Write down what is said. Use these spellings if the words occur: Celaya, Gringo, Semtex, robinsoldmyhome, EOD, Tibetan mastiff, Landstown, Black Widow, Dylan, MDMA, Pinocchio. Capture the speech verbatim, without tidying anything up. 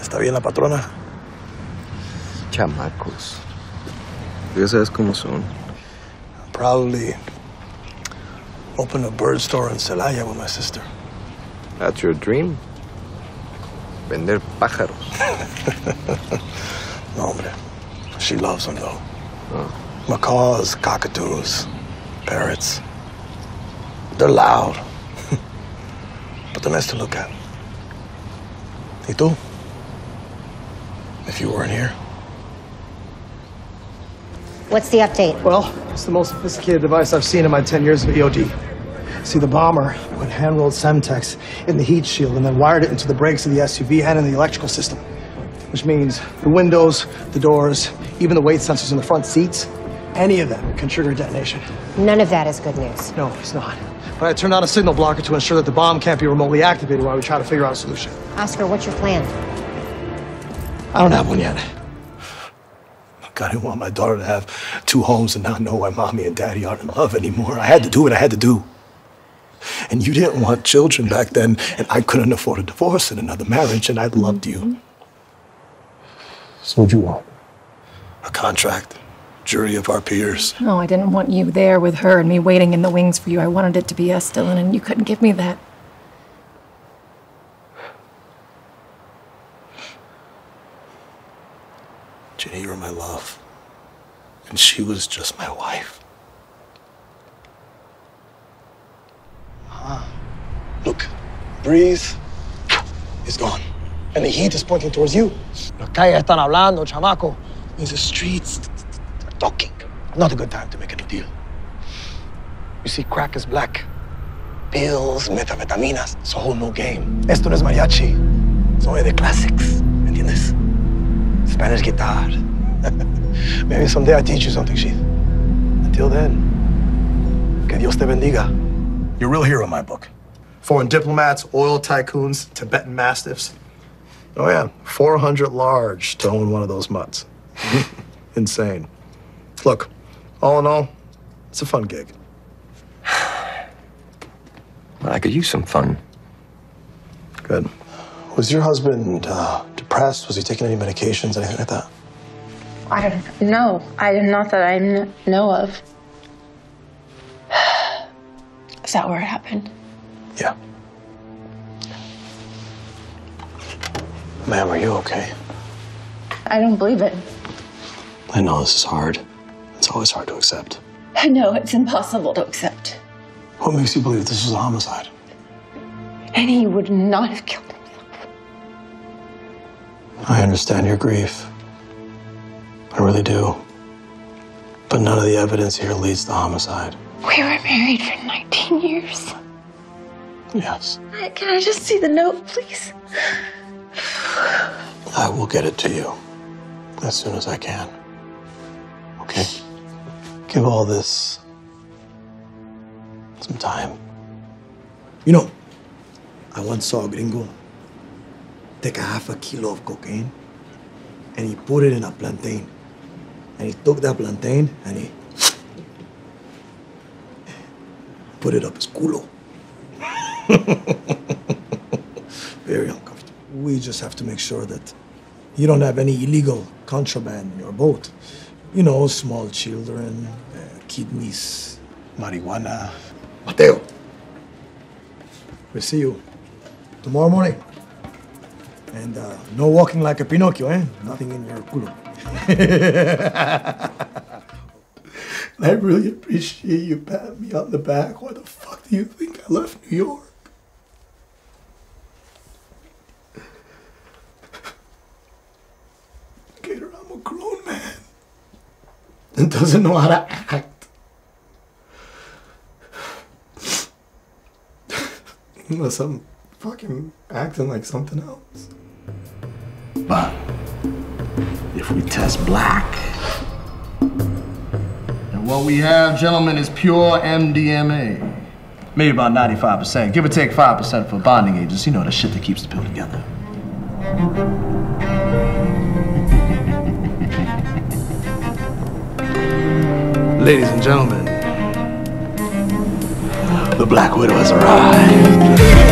¿Está bien la patrona? Chamacos. Ya sabes cómo son. I probably opened a bird store in Celaya with my sister. That's your dream? Vender pájaros. No, hombre. She loves them, though. Oh. Macaws, cockatoos, parrots. They're loud. But they're nice to look at. ¿Y tú? If you weren't here. What's the update? Well, it's the most sophisticated device I've seen in my ten years of E O D. See, the bomber would hand-rolled Semtex in the heat shield and then wired it into the brakes of the S U V and in the electrical system, which means the windows, the doors, even the weight sensors in the front seats, any of them can trigger a detonation. None of that is good news. No, it's not. But I turned on a signal blocker to ensure that the bomb can't be remotely activated while we try to figure out a solution. Oscar, what's your plan? I don't have one yet. I didn't want my daughter to have two homes and not know why mommy and daddy aren't in love anymore. I had to do what I had to do. And you didn't want children back then, and I couldn't afford a divorce and another marriage, and I loved you. So what'd you want? A contract, jury of our peers. No, I didn't want you there with her and me waiting in the wings for you. I wanted it to be us, Dylan, and you couldn't give me that. Jenny, you were my love, and she was just my wife. Huh. Look, breathe is gone, and the heat is pointing towards you. Las calles están hablando, chamaco. Means the streets are talking. Not a good time to make any deal. You see, crack is black. Pills, methamphetaminas, it's a whole new game. Esto no es mariachi, it's only the classics. ¿Entiendes? Spanish guitar. Maybe someday I'll teach you something, Sheath. Until then, que Dios te bendiga. You're a real hero in my book. Foreign diplomats, oil tycoons, Tibetan mastiffs. Oh yeah, four hundred large to own one of those mutts. Insane. Look, all in all, it's a fun gig. Well, I could use some fun. Good. Was your husband uh, depressed? Was he taking any medications, anything like that? I don't know. I did not that I know of. Is that where it happened? Yeah. Ma'am, are you okay? I don't believe it. I know this is hard. It's always hard to accept. I know, it's impossible to accept. What makes you believe this was a homicide? And he would not have killed him. I understand your grief. I really do. But none of the evidence here leads to homicide. We were married for nineteen years. Yes. I, can I just see the note, please? I will get it to you as soon as I can. Okay? Give all this some time. You know, I once saw Gringo take a half a kilo of cocaine and he put it in a plantain. And he took that plantain and he put it up his culo. Very uncomfortable. We just have to make sure that you don't have any illegal contraband in your boat. You know, small children, uh, kidneys, marijuana. Mateo, we'll see you tomorrow morning. And uh, no walking like a Pinocchio, eh? Nothing in your culo. I really appreciate you patting me on the back. Why the fuck do you think I left New York? Gator, I'm a grown man that doesn't know how to act. Unless I'm fucking acting like something else. But if we test black, and what we have, gentlemen, is pure M D M A. Maybe about ninety-five percent, give or take five percent for bonding agents. You know, the shit that keeps the pill together. Ladies and gentlemen, the Black Widow has arrived.